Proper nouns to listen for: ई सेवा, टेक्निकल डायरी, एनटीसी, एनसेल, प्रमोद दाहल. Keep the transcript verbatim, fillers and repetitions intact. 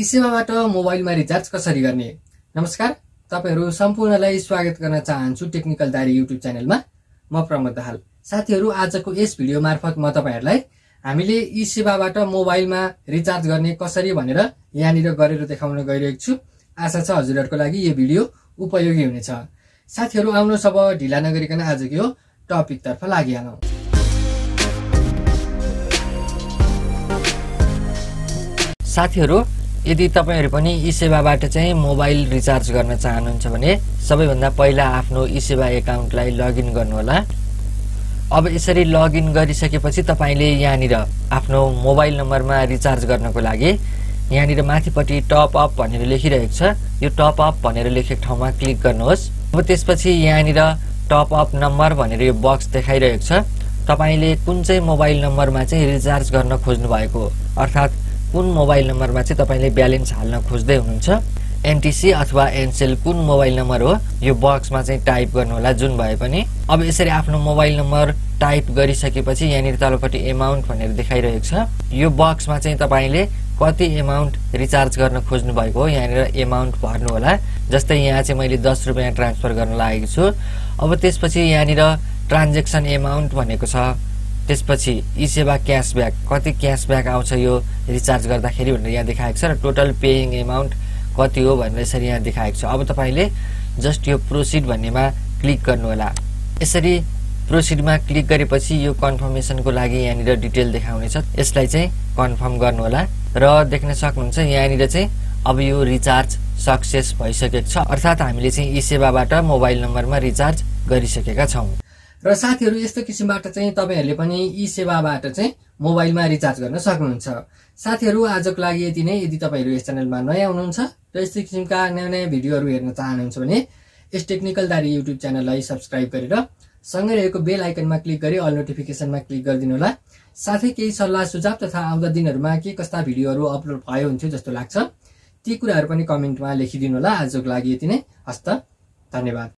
ई सेवाबाट मोबाइलमा रिचार्ज कसरी गर्ने। नमस्कार, तपाईहरु सम्पूर्णलाई स्वागत गर्न चाहन्छु टेक्निकल डायरी युट्युब च्यानलमा। म प्रमोद दाहल। साथीहरु, आजको यस भिडियो मार्फत म तपाईहरुलाई हामीले ई सेवाबाट मोबाइलमा रिचार्ज गर्ने कसरी भनेर यहाँनिर गरेर देखाउन गइरहेको छु। आशा छ हजुरहरुको लागि यो भिडियो उपयोगी हुनेछ। साथीहरु, आउनुहोस् अब ढिला नगरिकन आजको टपिक तर्फ लागिहालौं। साथीहरु, यदि तपाईहरु पनि ई सेवाबाट चाहिँ मोबाइल रिचार्ज गर्न चाहनुहुन्छ भने सबैभन्दा पहिला आफ्नो ई सेवा एकाउन्टलाई लगइन गर्नुहोला। अब यसरी लगइन गरिसकेपछि तपाईले यहाँनिर आफ्नो मोबाइल नम्बरमा रिचार्ज गर्नको लागि यहाँनिर माथिपट्टि टप अप भनेर लेखिरहेको छ। यो टप अप भनेर लेखेको ठाउँमा क्लिक गर्नुहोस्। अब त्यसपछि यहाँनिर टप अप नम्बर भनेर यो बक्स देखाइरहेको छ। तपाईले कुन चाहिँ मोबाइल नम्बरमा चाहिँ रिचार्ज गर्न खोज्नु भएको, अर्थात् कुन मोबाइल नम्बरमा चाहिँ तपाईले ब्यालेन्स हाल्न खोज्दै हुनुहुन्छ, एनटीसी अथवा एनसेल कुन मोबाइल नम्बर हो यो बक्समा चाहिँ टाइप गर्नु होला, जुन भए पनि। अब यसरी आफ्नो मोबाइल नम्बर टाइप गरिसकेपछि यहाँनिर तलपट्टि एमाउन्ट भनेर देखाइरहेको छ। यो बक्समा चाहिँ तपाईले कति एमाउन्ट रिचार्ज गर्न खोज्नु भएको हो यहाँनिर एमाउन्ट भर्नु होला। जस्तै यहाँ चाहिँ मैले दस रुपैयाँ ट्रान्सफर गर्न लागेको छु। अब त्यसपछि यहाँनिर ट्रान्जेक्सन एमाउन्ट भनेको छ। त्यसपछि ई सेवा क्यासब्याक कति क्यासब्याक आउँछ यो रिचार्ज गर्दाखेरि भनेर यहाँ देखाएको छ, र टोटल पेइङ एमाउन्ट कति हो भनेर यसरी यहाँ देखाएको छ। अब तपाईँले जस्ट यो प्रोसिड भन्नेमा क्लिक गर्नुहोला। यसरी प्रोसिडमा क्लिक गरेपछि यो कन्फर्मेसनको लागि यहाँनिर डिटेल देखाउनेछ, यसलाई चाहिँ कन्फर्म गर्नुहोला। र देख्न सक्नुहुन्छ यहाँनिर चाहिँ अब यो रिचार्ज सक्सेस भइसकेको छ, अर्थात् हामीले चाहिँ ई सेवाबाट मोबाइल नम्बरमा रिचार्ज गरिसकेका छौँ। र साथीहरु, यस्तो किसिमबाट चाहिँ तपाईहरुले पनि ई सेवाबाट चाहिँ मोबाइलमा रिचार्ज गर्न सक्नुहुन्छ। साथीहरु, आजको लागि यति नै। यदि तपाईहरु यस च्यानलमा नयाँ हुनुहुन्छ र यस्तै किसिमका नयाँ नयाँ भिडियोहरु हेर्न चाहनुहुन्छ भने यस टेक्निकल डायरी युट्युब च्यानललाई सब्स्क्राइब गरेर सँगै रहेको बेल आइकनमा क्लिक गरी अल नोटिफिकेसनमा क्लिक गरिदिनु होला। साथै केही सल्लाह सुझाव तथा आउँदा दिनहरुमा के कस्ता भिडियोहरु अपलोड भयो हुन्छ जस्तो लाग्छ ती कुराहरु पनि कमेन्टमा लेखिदिनु होला। आजको लागि यति नै। हस्त, धन्यवाद।